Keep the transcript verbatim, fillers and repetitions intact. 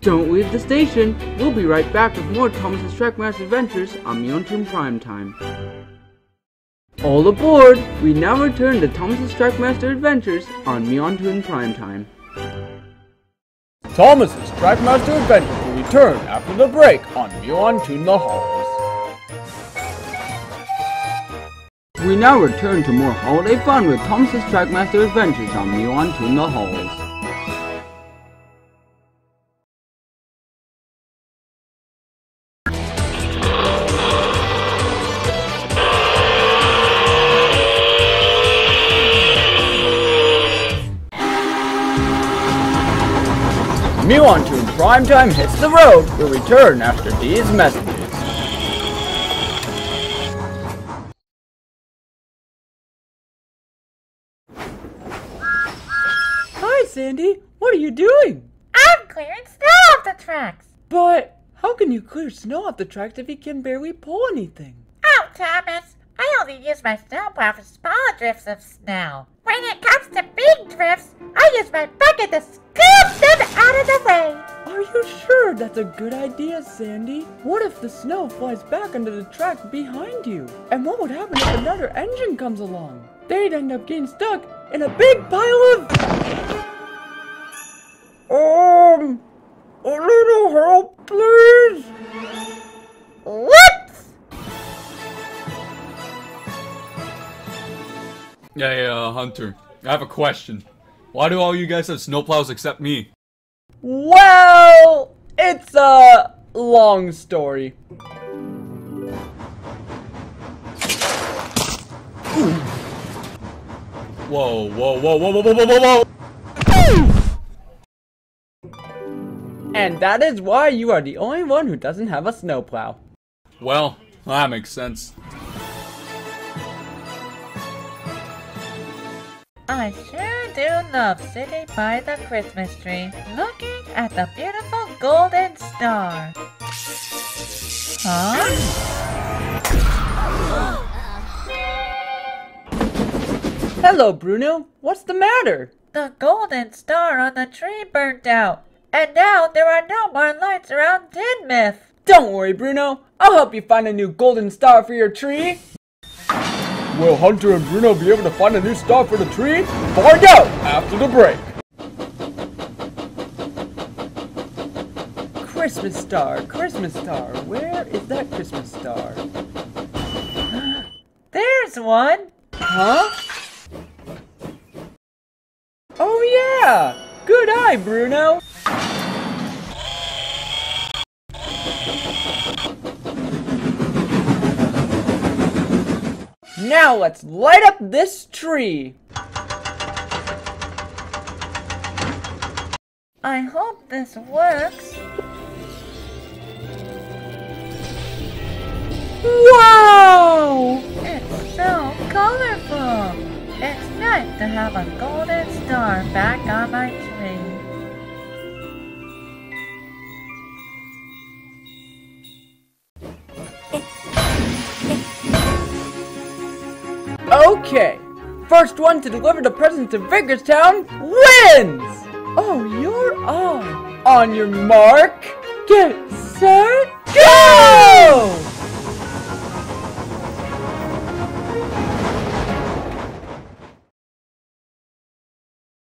Don't leave the station. We'll be right back with more Thomas' Trackmaster Adventures on MilanToon Primetime. All aboard! We now return to Thomas' Trackmaster Adventures on MilanToon Primetime. Thomas' Trackmaster Adventures will return after the break on Mewon Toon the Halls. We now return to more holiday fun with Thomas' Trackmaster Adventures on Mewon Toon the Halls. Mewon Toon Prime Time Hits the Road will return after these messages. Hi, Sandy. What are you doing? I'm clearing snow off the tracks. But how can you clear snow off the tracks if you can barely pull anything? Oh, Thomas. I only use my snowplow for small drifts of snow. When it comes to big drifts, I use my bucket to scoop them out of the way. Are you sure that's a good idea, Sandy? What if the snow flies back under the track behind you? And what would happen if another engine comes along? They'd end up getting stuck in a big pile of... Um... A little help, please? Whoops! Hey, uh, Hunter. I have a question. Why do all you guys have snowplows except me? Well, it's a long story. Whoa, whoa, whoa, whoa, whoa, whoa, whoa, whoa! And that is why you are the only one who doesn't have a snowplow. Well, that makes sense. I sure do love sitting by the Christmas tree, looking at the beautiful golden star. Huh? Hello, Bruno. What's the matter? The golden star on the tree burnt out, and now there are no more lights around Didmuth. Don't worry, Bruno. I'll help you find a new golden star for your tree. Will Hunter and Bruno be able to find a new star for the tree? Find out after the break! Christmas star, Christmas star, where is that Christmas star? There's one! Huh? Oh yeah! Good eye, Bruno! Now let's light up this tree! I hope this works. Wow! It's so colorful! It's nice to have a golden star back on my tree. Okay, first one to deliver the present to Vicarstown wins! Oh, you're on! On your mark, get set, go!